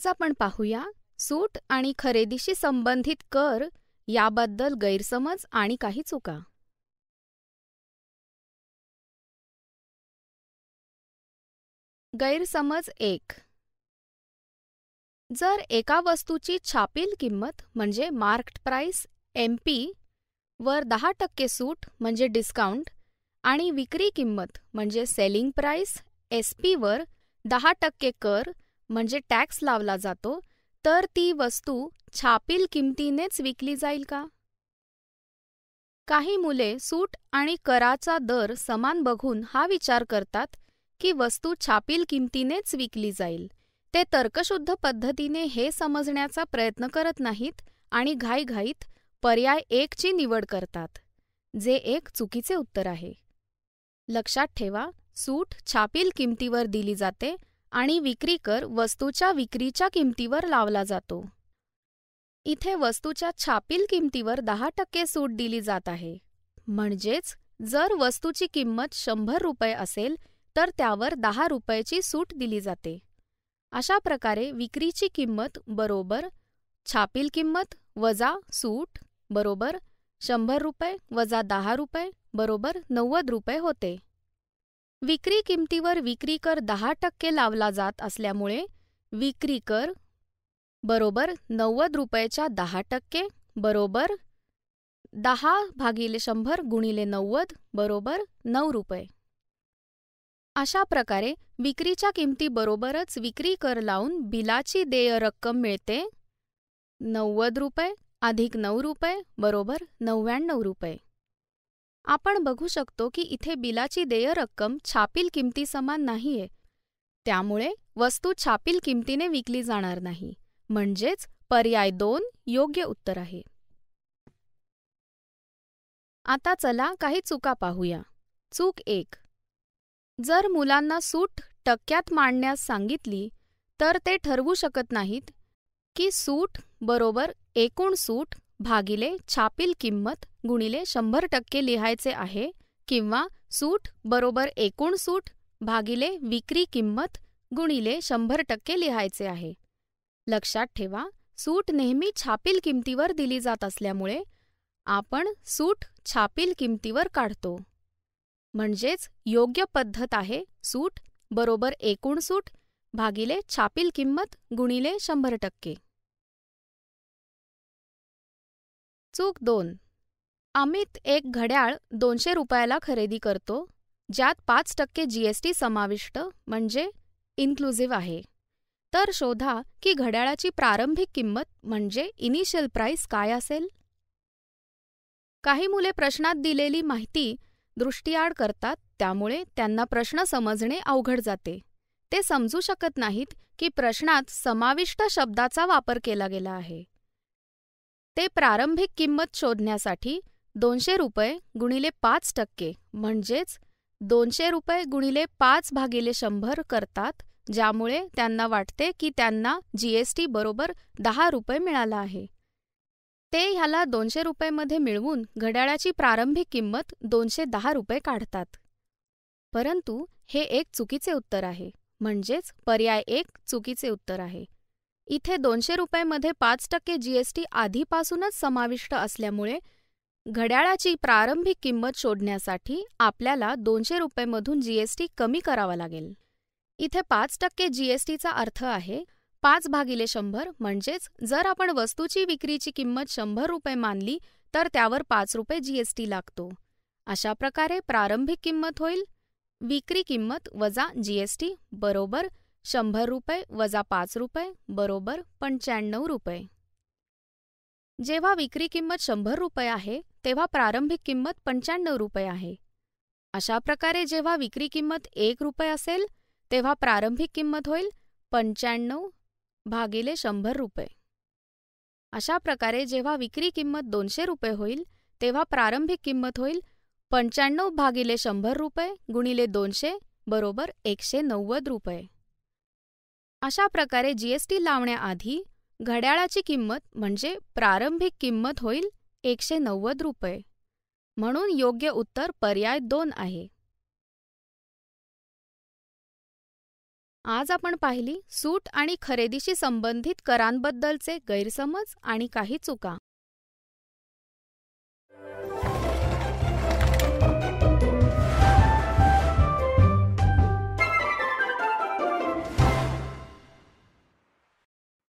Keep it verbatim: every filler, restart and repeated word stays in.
आज आपण पाहूया सूट आणि खरेदीशी संबंधित कर याबद्दल गैरसमज आणि काही चुका। गैरसमज एक, जर एका वस्तूची छापील किंमत म्हणजे मार्क्ड प्राइस एम पी वर दहा टक्के सूट म्हणजे डिस्काउंट आणि विक्री किंमत म्हणजे सेलिंग प्राइस एस पी वर दहा टक्के कर म्हणजे टॅक्स लावला जातो, तर ती वस्तू छापील किमतीनेच विकली जाईल का? काही मुले सूट आणि कराचा दर समान बघून हा विचार करतात की वस्तू छापील किमतीनेच विकली जाईल। ते तर्कशुद्ध पद्धतीने हे समजण्याचा प्रयत्न करत नाहीत आणि घाईघाईत पर्याय एक ची निवड करतात, जे एक चुकीचे उत्तर आहे। लक्षात ठेवा, सूट छापील किमतीवर दिली जाते आणि विक्री कर वस्तूच्या विक्रीच्या किमतीवर लावला जातो। इथे वस्तूच्या छापील किमतीवर दहा टक्के सूट दिली जात आहे, म्हणजेच जर वस्तूची किंमत शंभर रुपये असेल तर त्यावर दहा रुपयाची सूट दिली जाते। अशा प्रकारे विक्रीची किंमत बरोबर छापील किंमत वजा सूट बरोबर शंभर रुपये वजा दहा रुपये बरोबर नव्वद रुपये होते। विक्री किमतीवर विक्री कर दहा टक्के लावला जात असल्यामुळे विक्री कर बरोबर नव्वद रुपयाच्या दहा टक्के बरोबर दहा भागिले शंभर गुणिले नव्वद बरोबर नऊ रुपये। अशा प्रकारे विक्रीच्या किमती बरोबरच विक्री कर लावून बिलाची देय रक्कम मिळते नव्वद रुपये अधिक नऊ रुपये बरोबर नव्याण्णव रुपये। आपण बघू शकतो की इथे बिलाची देय रक्कम छापील किमती समान नाहीये, त्यामुळे वस्तू छापील किमतीने विकली जाणार नाही, म्हणजेच पर्याय दोन योग्य उत्तर आहे। आता चला काही चुका पाहूया। चूक एक, जर मुलांना सूट टक्क्यात मांडण्यास सांगितली तर ते ठरवू शकत नाहीत की सूट बरोबर एकूण सूट भागिले छापील किंमत गुणिले शंभर टक्के लिहायचे आहे किंवा सूट बरोबर एकूण सूट भागिले विक्री किंमत गुणिले शंभर टक्के लिहायचे आहे। लक्षात ठेवा, सूट नेहमी छापील किमतीवर दिली जात असल्यामुळे आपण सूट छापील किमतीवर काढतो, म्हणजेच योग्य पद्धत आहे सूट बरोबर एकूण सूट भागिले छापील किंमत गुणिले शंभर टक्के। चूक दोन, अमित एक घड्याळ दोनशे रुपयाला खरेदी करतो ज्यात पाच टक्के जी एस टी समाविष्ट म्हणजे इन्क्लुझिव्ह आहे, तर शोधा की घड्याळाची प्रारंभिक किंमत म्हणजे इनिशियल प्राइस काय असेल। काही मुले प्रश्नात दिलेली माहिती दृष्टीआड करतात, त्यामुळे त्यांना प्रश्न समजणे अवघड जाते। ते समजू शकत नाहीत की प्रश्नात समाविष्ट शब्दाचा वापर केला गेला आहे। ते प्रारंभिक किंमत शोधण्यासाठी दोनशे रुपये गुणिले पाच टक्के म्हणजेच दोनशे रुपये गुणिले पाच भागिले शंभर करतात, ज्यामुळे त्यांना वाटते की त्यांना जी एस टी बरोबर दहा रुपये मिळाला आहे। ते ह्याला दोनशे रुपयेमध्ये मिळवून घड्याळाची प्रारंभिक किंमत दोनशे दहा रुपये काढतात, परंतु हे एक चुकीचे उत्तर आहे, म्हणजेच पर्याय एक चुकीचे उत्तर आहे। इथे दोनशे रुपयेमध्ये पाच टक्के जी एस टी आधीपासूनच समाविष्ट असल्यामुळे घड्याळाची प्रारंभिक किंमत शोधण्यासाठी आपल्याला दोनशे रुपयेमधून जी एस टी कमी करावा लागेल। इथे पाच टक्के जी एस टीचा अर्थ आहे पाच भागिले शंभर, म्हणजेच जर आपण वस्तूची विक्रीची किंमत शंभर रुपये मानली तर त्यावर पाच रुपये जी एस टी लागतो। अशा प्रकारे प्रारंभिक किंमत होईल विक्री किंमत वजा जी एस टी बरोबर शंभर रुपये वजा पाच रुपये बरोबर पंच्याण्णव रुपये। जेव्हा विक्री किंमत शंभर रुपये आहे तेव्हा प्रारंभिक किंमत पंच्याण्णव रुपये आहे। अशा प्रकारे जेव्हा विक्री किंमत एक रुपये असेल तेव्हा प्रारंभिक किंमत होईल पंच्याण्णव भागिले शंभर रुपये। अशा प्रकारे जेव्हा विक्री किंमत दोनशे रुपये होईल तेव्हा प्रारंभिक किंमत होईल पंच्याण्णव भागिले शंभर रुपये गुणिले दोनशे बरोबर एकशे नव्वद रुपये। अशा प्रकारे जी एस टी लावण्याआधी घड्याळाची किंमत म्हणजे प्रारंभिक किंमत होईल एकशे नव्वद रुपये, म्हणून योग्य उत्तर पर्याय दोन आहे। आज आपण पाहिली सूट आणि खरेदीशी संबंधित करांबद्दलचे गैरसमज आणि काही चुका।